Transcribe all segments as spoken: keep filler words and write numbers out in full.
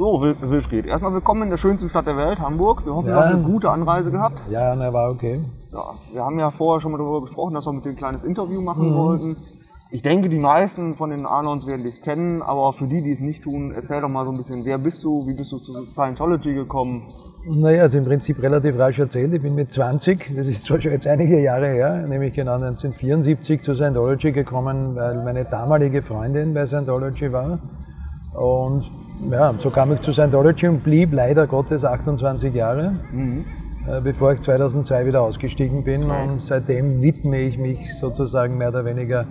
So, Wil Wilfried, erstmal willkommen in der schönsten Stadt der Welt, Hamburg. Wir hoffen, ja. du hast eine gute Anreise gehabt. Ja, na, war okay. Ja, wir haben ja vorher schon mal darüber gesprochen, dass wir mit dir ein kleines Interview machen mhm. wollten. Ich denke, die meisten von den Anons werden dich kennen, aber für die, die es nicht tun, erzähl doch mal so ein bisschen, wer bist du, wie bist du zu Scientology gekommen? Naja, also im Prinzip relativ rasch erzählt. Ich bin mit zwanzig, das ist schon jetzt einige Jahre her, nämlich genau neunzehnhundertvierundsiebzig zu Scientology gekommen, weil meine damalige Freundin bei Scientology war. Und ja, so kam ich zu Scientology und blieb leider Gottes achtundzwanzig Jahre, mhm. bevor ich zweitausendzwei wieder ausgestiegen bin. Mhm. Und seitdem widme ich mich sozusagen mehr oder weniger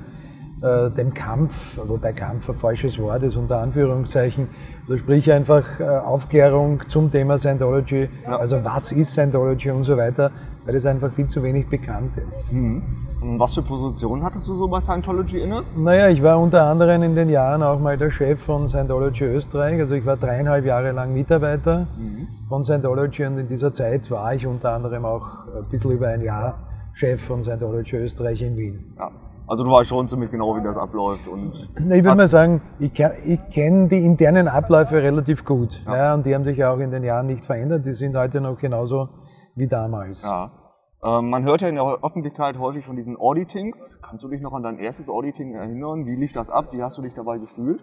Äh, dem Kampf, wobei Kampf ein falsches Wort ist, unter Anführungszeichen, also sprich einfach äh, Aufklärung zum Thema Scientology, ja. also was ist Scientology und so weiter, weil es einfach viel zu wenig bekannt ist. Mhm. Und was für Positionen hattest du so bei Scientology inne? Naja, ich war unter anderem in den Jahren auch mal der Chef von Scientology Österreich, also ich war dreieinhalb Jahre lang Mitarbeiter mhm. von Scientology und in dieser Zeit war ich unter anderem auch ein bisschen über ein Jahr Chef von Scientology Österreich in Wien. Ja. Also du weißt schon ziemlich genau, wie das abläuft. Und ich würde mal sagen, ich, ich kenne die internen Abläufe relativ gut. Ja. Ja, und die haben sich ja auch in den Jahren nicht verändert. Die sind heute noch genauso wie damals. Ja. Ähm, man hört ja in der Öffentlichkeit häufig von diesen Auditings. Kannst du dich noch an dein erstes Auditing erinnern? Wie lief das ab? Wie hast du dich dabei gefühlt?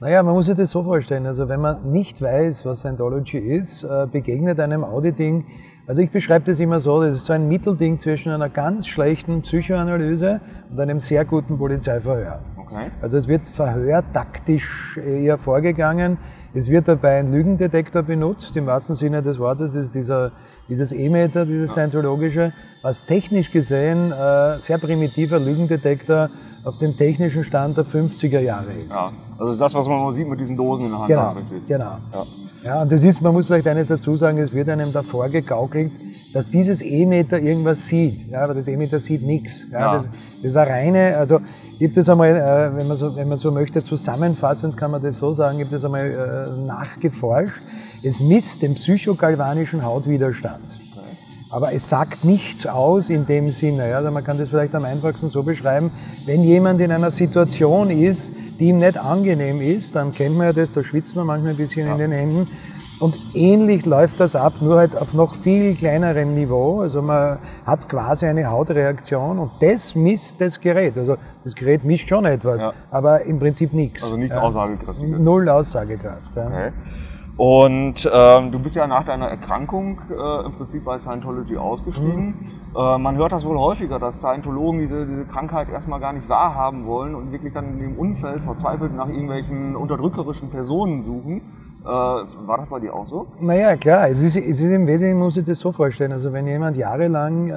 Naja, man muss sich das so vorstellen. Also wenn man nicht weiß, was Scientology ist, begegnet einem Auditing. Also ich beschreibe das immer so, das ist so ein Mittelding zwischen einer ganz schlechten Psychoanalyse und einem sehr guten Polizeiverhör. Okay. Also es wird verhörtaktisch eher vorgegangen. Es wird dabei ein Lügendetektor benutzt, im wahrsten Sinne des Wortes, das ist dieser, dieses E-Meter, dieses scientologische, was technisch gesehen äh, sehr primitiver Lügendetektor auf dem technischen Stand der fünfziger Jahre ist. Ja. Also das, was man noch sieht mit diesen Dosen in der Hand. Genau, genau. Ja. Ja, und das ist, man muss vielleicht eines dazu sagen, es wird einem davor gegaukelt, dass dieses E-Meter irgendwas sieht. Ja, aber das E-Meter sieht nichts. Ja, ja. Das, das ist eine reine, also ich habe das einmal, wenn man, so, wenn man so möchte, zusammenfassend kann man das so sagen, ich habe das einmal nachgeforscht. Es misst den psychogalvanischen Hautwiderstand. Aber es sagt nichts aus in dem Sinne. Ja, also man kann das vielleicht am einfachsten so beschreiben, wenn jemand in einer Situation ist, die ihm nicht angenehm ist, dann kennt man ja das, da schwitzt man manchmal ein bisschen ja. in den Händen. Und ähnlich läuft das ab, nur halt auf noch viel kleinerem Niveau. Also man hat quasi eine Hautreaktion und das misst das Gerät. Also das Gerät misst schon etwas, ja. aber im Prinzip nichts. Also nichts ja. Aussagekräftiges. Null Aussagekraft. Ja. Okay. Und ähm, du bist ja nach deiner Erkrankung äh, im Prinzip bei Scientology ausgestiegen. Mhm. Äh, man hört das wohl häufiger, dass Scientologen diese, diese Krankheit erstmal gar nicht wahrhaben wollen und wirklich dann in dem Umfeld verzweifelt nach irgendwelchen unterdrückerischen Personen suchen. Äh, war das bei dir auch so? Naja, klar. Es ist, es ist im Wesentlichen, muss ich das so vorstellen, also wenn jemand jahrelang äh,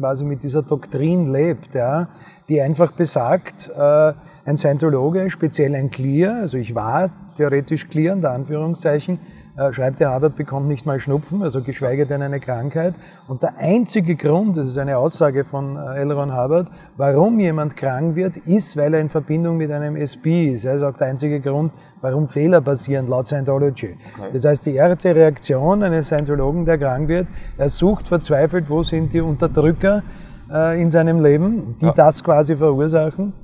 quasi mit dieser Doktrin lebt, ja, die einfach besagt, äh, ein Scientologe, speziell ein Clear, also ich war theoretisch Clear, unter Anführungszeichen, äh, schreibt der Hubbard, bekommt nicht mal Schnupfen, also geschweige denn eine Krankheit. Und der einzige Grund, das ist eine Aussage von äh, L. Ron Hubbard, warum jemand krank wird, ist, weil er in Verbindung mit einem S P ist. Also auch der einzige Grund, warum Fehler passieren, laut Scientology. Okay. Das heißt, die erste Reaktion eines Scientologen, der krank wird, er sucht verzweifelt, wo sind die Unterdrücker äh, in seinem Leben, die ja. das quasi verursachen.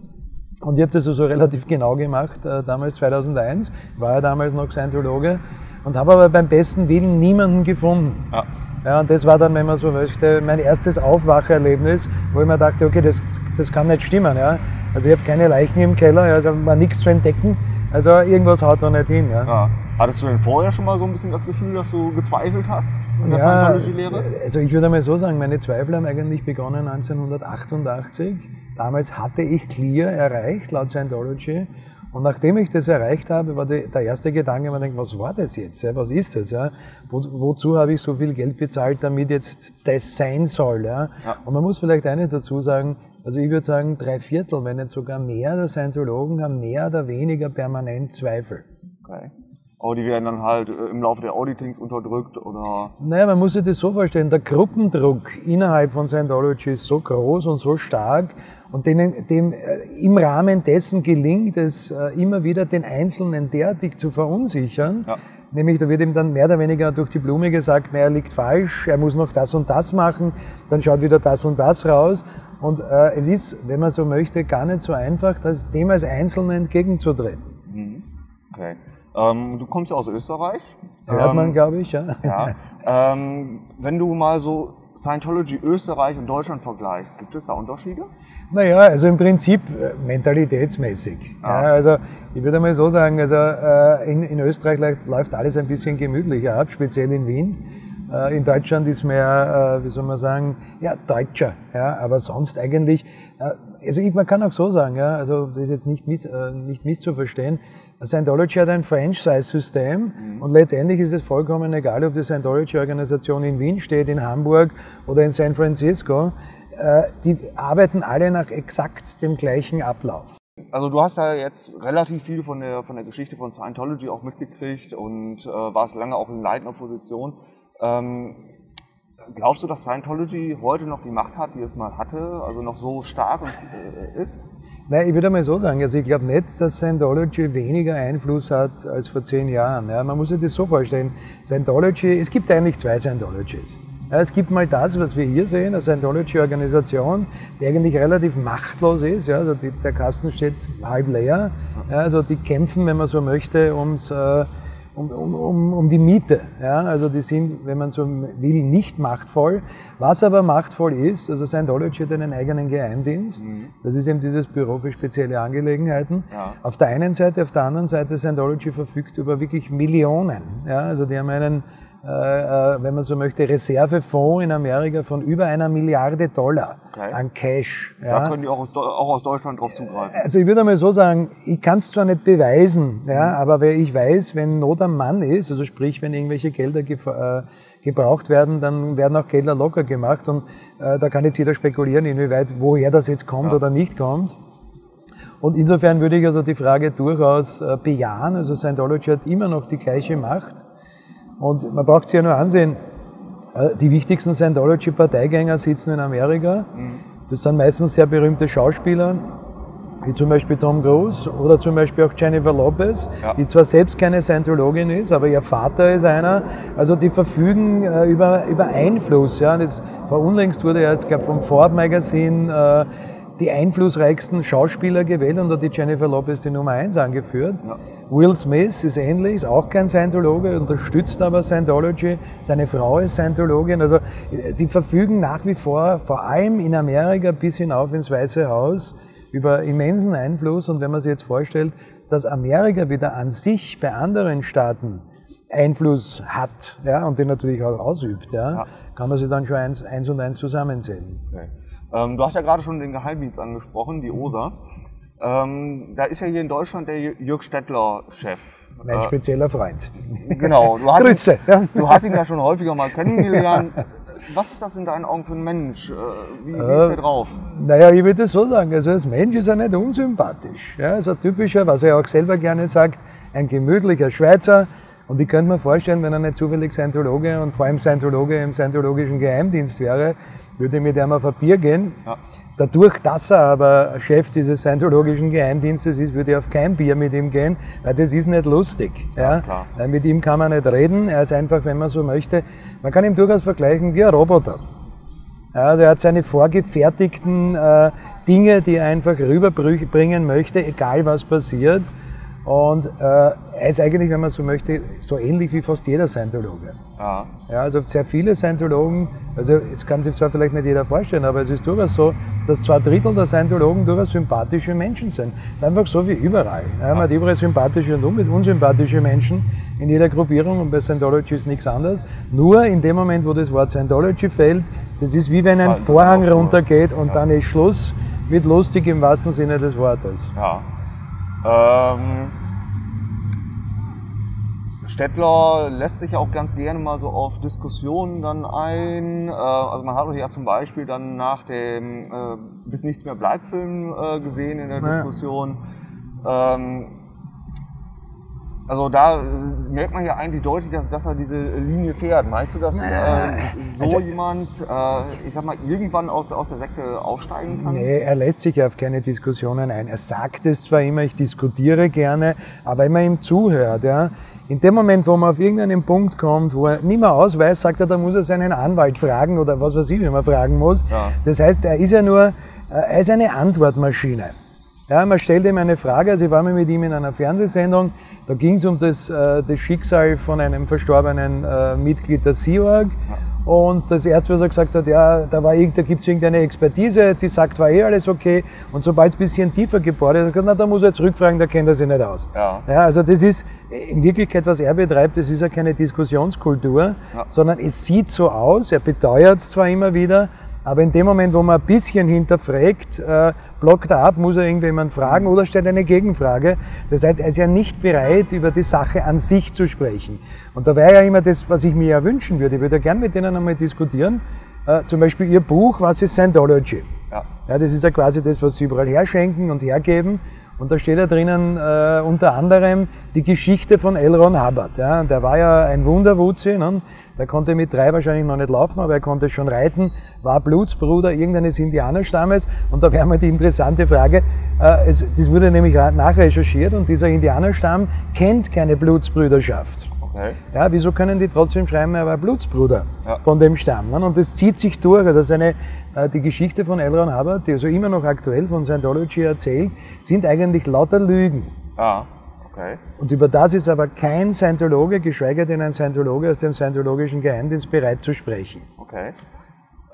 Und ich habe das also relativ genau gemacht, damals zweitausendeins, war ja damals noch Scientologe und habe aber beim besten Willen niemanden gefunden. Ja. Ja, und das war dann, wenn man so möchte, mein erstes Aufwacherlebnis, wo ich mir dachte, okay, das, das kann nicht stimmen. Ja. Also ich habe keine Leichen im Keller, also war nichts zu entdecken, also irgendwas haut da nicht hin. Ja. Ja. Hattest du denn vorher schon mal so ein bisschen das Gefühl, dass du gezweifelt hast in der ja, Scientology-Lehre? Also ich würde mal so sagen, meine Zweifel haben eigentlich begonnen neunzehnhundertachtundachtzig. Damals hatte ich Clear erreicht, laut Scientology. Und nachdem ich das erreicht habe, war die, der erste Gedanke, man denkt, was war das jetzt? Ja? Was ist das? Ja? Wo, wozu habe ich so viel Geld bezahlt, damit jetzt das sein soll? Ja? Ja. Und man muss vielleicht eines dazu sagen, also ich würde sagen, drei Viertel, wenn nicht sogar mehr der Scientologen haben mehr oder weniger permanent Zweifel. Okay. Aber die werden dann halt im Laufe der Auditings unterdrückt oder? Naja, man muss sich das so vorstellen, der Gruppendruck innerhalb von Scientology ist so groß und so stark und denen, dem, im Rahmen dessen gelingt es immer wieder, den Einzelnen derartig zu verunsichern. Ja. Nämlich, da wird ihm dann mehr oder weniger durch die Blume gesagt, naja, er liegt falsch, er muss noch das und das machen, dann schaut wieder das und das raus. Und äh, es ist, wenn man so möchte, gar nicht so einfach, das dem als Einzelnen entgegenzutreten. Okay. Ähm, du kommst ja aus Österreich. Erdmann, ähm, glaube ich, ja. ja. Ähm, wenn du mal so Scientology Österreich und Deutschland vergleichst, gibt es da Unterschiede? Naja, also im Prinzip mentalitätsmäßig. Ah. Ja, also ich würde mal so sagen, also in, in Österreich läuft alles ein bisschen gemütlicher ab, speziell in Wien. In Deutschland ist mehr, wie soll man sagen, ja, deutscher, ja, aber sonst eigentlich, also man kann auch so sagen, ja, also das ist jetzt nicht, miss, nicht misszuverstehen, Scientology hat ein Franchise-System, mhm, und letztendlich ist es vollkommen egal, ob die Scientology-Organisation in Wien steht, in Hamburg oder in San Francisco, die arbeiten alle nach exakt dem gleichen Ablauf. Also du hast ja jetzt relativ viel von der, von der Geschichte von Scientology auch mitgekriegt und äh, warst lange auch in leitender Position. Ähm, glaubst du, dass Scientology heute noch die Macht hat, die es mal hatte, also noch so stark und, äh, ist? Nein, ich würde mal so sagen, also ich glaube nicht, dass Scientology weniger Einfluss hat als vor zehn Jahren. Ja, man muss sich das so vorstellen, Scientology, es gibt eigentlich zwei Scientologies. Ja, es gibt mal das, was wir hier sehen, eine Scientology-Organisation, die eigentlich relativ machtlos ist, ja, also die, der Kasten steht halb leer, ja, also die kämpfen, wenn man so möchte, ums... Äh, Um, um, um die Miete. Ja? Also die sind, wenn man so will, nicht machtvoll. Was aber machtvoll ist, also Scientology hat einen eigenen Geheimdienst. Mhm. Das ist eben dieses Büro für spezielle Angelegenheiten. Ja. Auf der einen Seite, auf der anderen Seite, Scientology verfügt über wirklich Millionen. Ja? Also die haben einen, äh, wenn man so möchte, Reservefonds in Amerika von über einer Milliarde Dollar okay. an Cash. Ja? Da können die auch aus, auch aus Deutschland drauf zugreifen. Also ich würde mal so sagen, ich kann es zwar nicht beweisen, ja, mhm, aber ich weiß, wenn Not am Mann ist, also sprich, wenn irgendwelche Gelder ge äh, gebraucht werden, dann werden auch Gelder locker gemacht und äh, da kann jetzt jeder spekulieren, inwieweit, woher das jetzt kommt, ja, oder nicht kommt. Und insofern würde ich also die Frage durchaus äh, bejahen, also Scientology hat immer noch die gleiche Macht. Und man braucht sich ja nur ansehen, die wichtigsten Scientology-Parteigänger sitzen in Amerika. Das sind meistens sehr berühmte Schauspieler, wie zum Beispiel Tom Cruise oder zum Beispiel auch Jennifer Lopez, ja, die zwar selbst keine Scientologin ist, aber ihr Vater ist einer. Also die verfügen äh, über, über Einfluss. Ja. Und jetzt, vor unlängst wurde ja, ich glaube, vom Forbes-Magazin äh, die einflussreichsten Schauspieler gewählt und hat die Jennifer Lopez die Nummer eins angeführt. Ja. Will Smith ist ähnlich, ist auch kein Scientologe, unterstützt aber Scientology. Seine Frau ist Scientologin. Also die verfügen nach wie vor, vor allem in Amerika bis hinauf ins Weiße Haus, über immensen Einfluss. Und wenn man sich jetzt vorstellt, dass Amerika wieder an sich bei anderen Staaten Einfluss hat, ja, und den natürlich auch ausübt, ja, ja, kann man sich dann schon eins, eins und eins zusammenzählen. Okay. Ähm, du hast ja gerade schon den Geheimdienst angesprochen, die O S A. Ähm, da ist ja hier in Deutschland der Jürg Stettler Chef. Mein äh, spezieller Freund. Genau. Du hast Grüße. Ihn, du hast ihn ja schon häufiger mal kennengelernt. Was ist das in deinen Augen für ein Mensch? Wie, wie ist der drauf? Naja, ich würde das so sagen, also als Mensch ist er nicht unsympathisch. Ja, also typischer, was er auch selber gerne sagt, ein gemütlicher Schweizer. Und ich könnte mir vorstellen, wenn er nicht zufällig Scientologe und vor allem Scientologe im scientologischen Geheimdienst wäre, würde ich mit ihm auf ein Bier gehen. Ja. Dadurch, dass er aber Chef dieses scientologischen Geheimdienstes ist, würde ich auf kein Bier mit ihm gehen, weil das ist nicht lustig. Ja, ja. Weil mit ihm kann man nicht reden, er ist einfach, wenn man so möchte, man kann ihn durchaus vergleichen wie ein Roboter. Also er hat seine vorgefertigten äh, Dinge, die er einfach rüberbringen möchte, egal was passiert. Und äh, er ist eigentlich, wenn man so möchte, so ähnlich wie fast jeder Scientologe. Ja. Ja, also sehr viele Scientologen, also es kann sich zwar vielleicht nicht jeder vorstellen, aber es ist durchaus so, dass zwei Drittel der Scientologen durchaus sympathische Menschen sind. Es ist einfach so wie überall. Ja, man hat überall sympathische und unsympathische Menschen in jeder Gruppierung und bei Scientology ist nichts anderes. Nur in dem Moment, wo das Wort Scientology fällt, das ist wie wenn ein Vorhang runtergeht und ja, dann ist Schluss mit lustig im wahrsten Sinne des Wortes. Ja. Ähm, Stettler lässt sich ja auch ganz gerne mal so auf Diskussionen dann ein. Äh, also man hat doch ja zum Beispiel dann nach dem äh, Bis nichts mehr bleibt Film äh, gesehen in der naja. Diskussion. Ähm, also da merkt man ja eigentlich deutlich, dass, dass er diese Linie fährt. Meinst du, dass naja. äh, so also, jemand, äh, ich sag mal, irgendwann aus, aus der Sekte aussteigen kann? Nee, er lässt sich ja auf keine Diskussionen ein. Er sagt es zwar immer, ich diskutiere gerne, aber wenn man ihm zuhört, ja, in dem Moment, wo man auf irgendeinen Punkt kommt, wo er nicht mehr ausweist, sagt er, da muss er seinen Anwalt fragen oder was weiß ich, wenn man fragen muss. Ja. Das heißt, er ist ja nur, er ist eine Antwortmaschine. Ja, man stellt ihm eine Frage, also ich war mal mit ihm in einer Fernsehsendung, da ging es um das, äh, das Schicksal von einem verstorbenen äh, Mitglied der Sea Org. Ja. Und das Erzwürger gesagt hat, ja, da, da gibt es irgendeine Expertise, die sagt, war eh alles okay. Und sobald es ein bisschen tiefer gebohrt ist, na, da muss er zurückfragen, da kennt er sich nicht aus. Ja. Ja, also das ist in Wirklichkeit, was er betreibt, das ist ja keine Diskussionskultur, ja. sondern es sieht so aus, er beteuert es zwar immer wieder, aber in dem Moment, wo man ein bisschen hinterfragt, äh, blockt er ab, muss er irgendjemand fragen oder stellt eine Gegenfrage. Das heißt, er ist ja nicht bereit, über die Sache an sich zu sprechen. Und da wäre ja immer das, was ich mir ja wünschen würde. Ich würde ja gern mit denen einmal diskutieren. Äh, zum Beispiel ihr Buch, was ist Scientology? Ja. Ja, das ist ja quasi das, was sie überall herschenken und hergeben. Und da steht ja drinnen äh, unter anderem die Geschichte von L. Ron Hubbard. Ja? Der war ja ein Wunderwuzi, ne? Der konnte mit drei wahrscheinlich noch nicht laufen, aber er konnte schon reiten, war Blutsbruder irgendeines Indianerstammes. Und da wäre mal die interessante Frage, äh, es, das wurde nämlich nachrecherchiert und dieser Indianerstamm kennt keine Blutsbrüderschaft. Okay. Ja, wieso können die trotzdem schreiben, er war Blutsbruder ja. von dem Stamm? Ne? Und das zieht sich durch. Das ist eine, die Geschichte von L. Ron Hubbard, die also immer noch aktuell von Scientology erzählt, sind eigentlich lauter Lügen. Ah, okay. Und über das ist aber kein Scientologe, geschweige denn ein Scientologe aus dem scientologischen Geheimdienst bereit zu sprechen. Okay.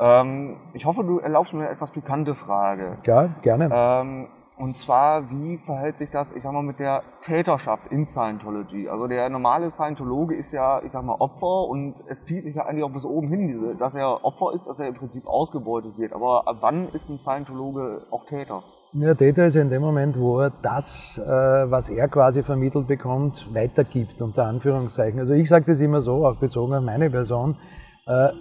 Ähm, ich hoffe, du erlaubst mir eine etwas pikante Frage. Ja, gerne. Ähm, Und zwar, wie verhält sich das, ich sag mal, mit der Täterschaft in Scientology? Also der normale Scientologe ist ja, ich sag mal, Opfer und es zieht sich ja eigentlich auch bis oben hin, dass er Opfer ist, dass er im Prinzip ausgebeutet wird. Aber ab wann ist ein Scientologe auch Täter? Ja, Täter ist in dem Moment, wo er das, was er quasi vermittelt bekommt, weitergibt, unter Anführungszeichen. Also ich sage das immer so, auch bezogen auf meine Person.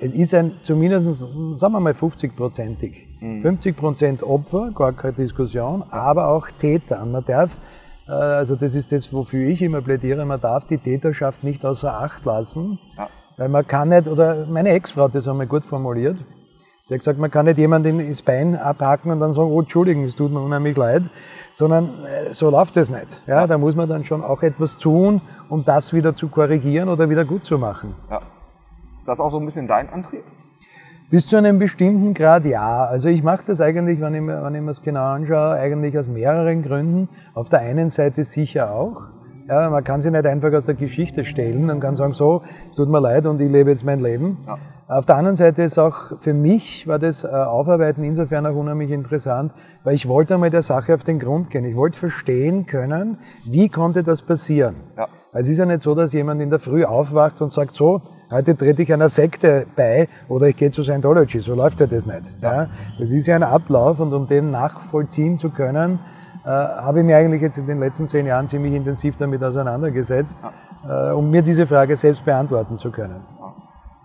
Es ist ein zumindest, sagen wir mal, fünfzig-prozentig. fünfzig Prozent Opfer, gar keine Diskussion, aber auch Täter. Man darf, also das ist das, wofür ich immer plädiere, man darf die Täterschaft nicht außer Acht lassen, ja. weil man kann nicht, oder meine Ex-Frau hat das einmal gut formuliert, die hat gesagt, man kann nicht jemanden ins Bein abhacken und dann sagen, oh, Entschuldigung, es tut mir unheimlich leid, sondern so läuft das nicht. Ja, ja. Da muss man dann schon auch etwas tun, um das wieder zu korrigieren oder wieder gut zu machen. Ja. Ist das auch so ein bisschen dein Antrieb? Bis zu einem bestimmten Grad ja. Also ich mache das eigentlich, wenn ich, wenn ich mir das genau anschaue, eigentlich aus mehreren Gründen. Auf der einen Seite sicher auch. Ja, man kann sich nicht einfach aus der Geschichte stellen und kann sagen, so, es tut mir leid und ich lebe jetzt mein Leben. Ja. Auf der anderen Seite ist auch für mich, war das Aufarbeiten insofern auch unheimlich interessant, weil ich wollte einmal der Sache auf den Grund gehen. Ich wollte verstehen können, wie konnte das passieren. Ja. Es ist ja nicht so, dass jemand in der Früh aufwacht und sagt, so, heute trete ich einer Sekte bei oder ich gehe zu Scientology, so läuft ja das nicht. Ja, das ist ja ein Ablauf und um den nachvollziehen zu können, äh, habe ich mich eigentlich jetzt in den letzten zehn Jahren ziemlich intensiv damit auseinandergesetzt, ja. äh, um mir diese Frage selbst beantworten zu können.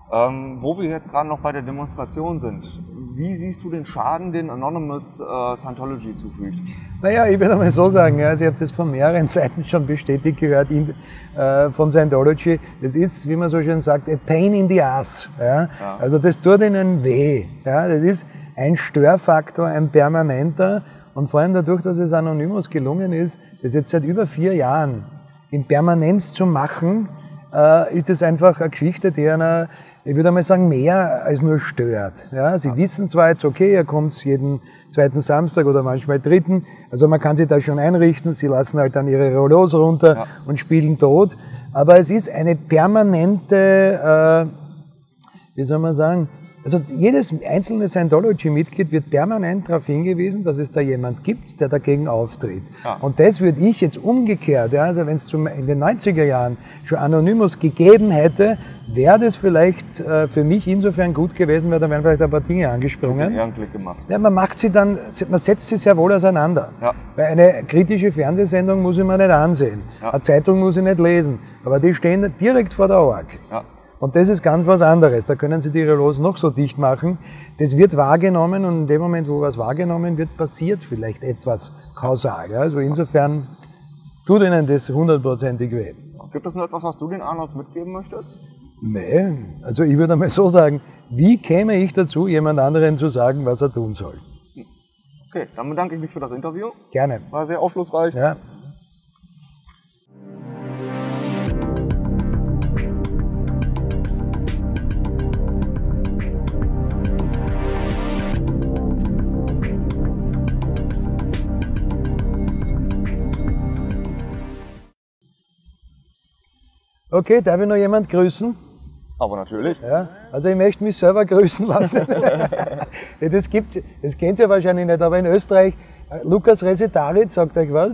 Ja. Ähm, wo wir jetzt gerade noch bei der Demonstration sind, wie siehst du den Schaden, den Anonymous äh, Scientology zufügt? Naja, ich würde mal so sagen, also ich habe das von mehreren Seiten schon bestätigt gehört in, äh, von Scientology. Das ist, wie man so schön sagt, a pain in the ass. Ja? Ja. Also das tut ihnen weh. Ja? Das ist ein Störfaktor, ein permanenter. Und vor allem dadurch, dass es Anonymous gelungen ist, das jetzt seit über vier Jahren in Permanenz zu machen, äh, ist das einfach eine Geschichte, die einer, ich würde einmal sagen, mehr als nur stört. Ja, sie ja. wissen zwar jetzt, okay, ihr kommt jeden zweiten Samstag oder manchmal dritten, also man kann sich da schon einrichten, sie lassen halt dann ihre Rollos runter ja. und spielen tot, aber es ist eine permanente, äh, wie soll man sagen, also jedes einzelne Scientology-Mitglied wird permanent darauf hingewiesen, dass es da jemand gibt, der dagegen auftritt. Ja. Und das würde ich jetzt umgekehrt, ja, also wenn es in den neunziger Jahren schon Anonymous gegeben hätte, wäre das vielleicht äh, für mich insofern gut gewesen, weil da wären vielleicht ein paar Dinge angesprungen. Ehrenblick gemacht. Ja, man macht sie dann, man setzt sie sehr wohl auseinander. Ja. Weil eine kritische Fernsehsendung muss ich mir nicht ansehen, ja. eine Zeitung muss ich nicht lesen, aber die stehen direkt vor der Org. Ja. Und das ist ganz was anderes, da können Sie die Rollos noch so dicht machen. Das wird wahrgenommen und in dem Moment, wo was wahrgenommen wird, passiert vielleicht etwas kausal. Ja? Also insofern tut Ihnen das hundertprozentig weh. Gibt es noch etwas, was du den Arnolds mitgeben möchtest? Nee, also ich würde mal so sagen, wie käme ich dazu, jemand anderen zu sagen, was er tun soll? Okay, dann bedanke ich mich für das Interview. Gerne. War sehr aufschlussreich. Ja. Okay, darf ich noch jemand grüßen? Aber natürlich. Ja, also ich möchte mich selber grüßen lassen. Das gibt's, das kennt ihr wahrscheinlich nicht, aber in Österreich, Lukas Resetarit, sagt euch was?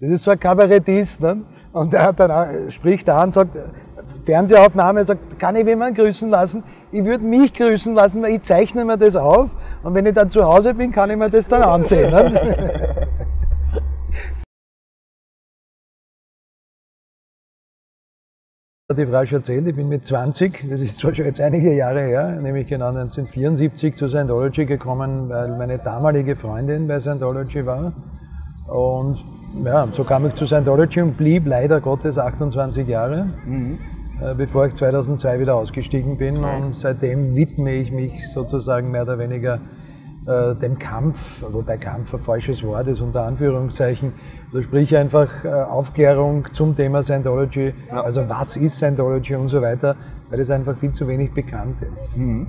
Das ist so ein Kabarettist, ne? Und der hat dann auch, spricht da an, sagt, Fernsehaufnahme, sagt, kann ich jemanden grüßen lassen? Ich würde mich grüßen lassen, weil ich zeichne mir das auf und wenn ich dann zu Hause bin, kann ich mir das dann ansehen. Ne? Die Frau schon erzählt, ich bin mit zwanzig, das ist schon jetzt einige Jahre her, nämlich genau neunzehnhundertvierundsiebzig zu Scientology gekommen, weil meine damalige Freundin bei Scientology war. Und ja, so kam ich zu Scientology und blieb leider Gottes achtundzwanzig Jahre, mhm. äh, bevor ich zweitausendzwei wieder ausgestiegen bin. Nein. Und seitdem widme ich mich sozusagen mehr oder weniger äh, dem Kampf, wobei Kampf ein falsches Wort ist, unter Anführungszeichen. Also sprich einfach äh, Aufklärung zum Thema Scientology, ja. Also was ist Scientology und so weiter, weil es einfach viel zu wenig bekannt ist. Mhm.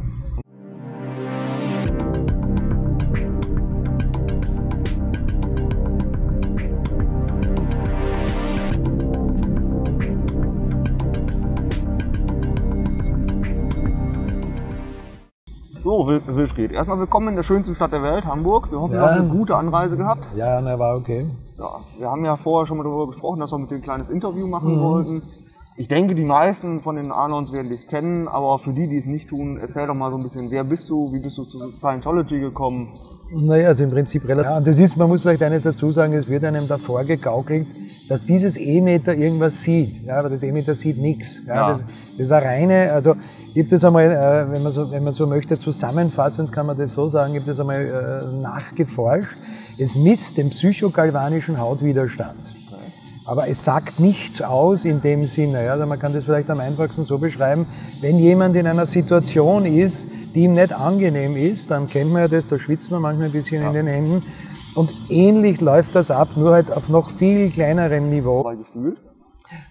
So, Will, Wilfried, erstmal willkommen in der schönsten Stadt der Welt, Hamburg. Wir hoffen, ja. Du hast eine gute Anreise gehabt. Ja, na, war okay. Ja, wir haben ja vorher schon mal darüber gesprochen, dass wir mit dir ein kleines Interview machen mhm. wollten. Ich denke, die meisten von den Anons werden dich kennen, aber für die, die es nicht tun, erzähl doch mal so ein bisschen, wer bist du, wie bist du zu Scientology gekommen? Naja, also im Prinzip relativ. Ja, das ist, man muss vielleicht eines dazu sagen, es wird einem davor gegaukelt, dass dieses E-Meter irgendwas sieht, ja, aber das E-Meter sieht nichts. Ja, ja. Das, das ist eine reine, also gibt es einmal, wenn man, so, wenn man so möchte, zusammenfassend kann man das so sagen, gibt es einmal nachgeforscht, es misst den psychogalvanischen Hautwiderstand. Aber es sagt nichts aus in dem Sinne, ja? Also man kann das vielleicht am einfachsten so beschreiben, wenn jemand in einer Situation ist, die ihm nicht angenehm ist, dann kennt man ja das, da schwitzt man manchmal ein bisschen ja. in den Händen. Und ähnlich läuft das ab, nur halt auf noch viel kleinerem Niveau. Mal gefühlt?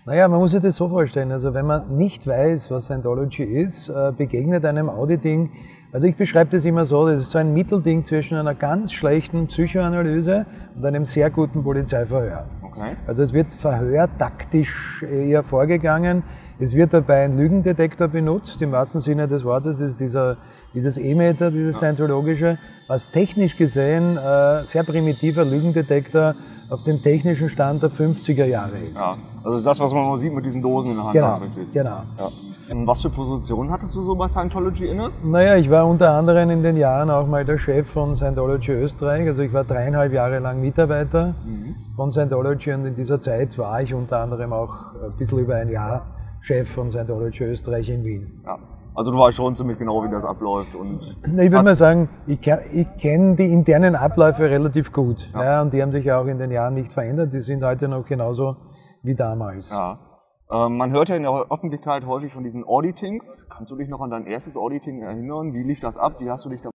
Naja, man muss sich das so vorstellen, also wenn man nicht weiß, was Scientology ist, begegnet einem Auditing, also ich beschreibe das immer so, das ist so ein Mittelding zwischen einer ganz schlechten Psychoanalyse und einem sehr guten Polizeiverhör. Okay. Also es wird verhörtaktisch eher vorgegangen, es wird dabei ein Lügendetektor benutzt, im wahrsten Sinne des Wortes, das ist dieser, dieses E-Meter, dieses ja. scientologische, was technisch gesehen äh, sehr primitiver Lügendetektor auf dem technischen Stand der fünfziger Jahre ist. Ja. Also das, was man mal sieht mit diesen Dosen in der Hand. Genau, genau. Ja. Was für Positionen hattest du so bei Scientology inne? Naja, ich war unter anderem in den Jahren auch mal der Chef von Scientology Österreich. Also ich war dreieinhalb Jahre lang Mitarbeiter mhm. von Scientology und in dieser Zeit war ich unter anderem auch ein bisschen über ein Jahr Chef von Scientology Österreich in Wien. Ja. Also du weißt schon ziemlich genau, wie das abläuft. Und ich würde mal sagen, ich, ich kenne die internen Abläufe relativ gut. Ja. Ja, und die haben sich ja auch in den Jahren nicht verändert. Die sind heute noch genauso wie damals. Ja. Man hört ja in der Öffentlichkeit häufig von diesen Auditings. Kannst du dich noch an dein erstes Auditing erinnern? Wie lief das ab? Wie hast du dich da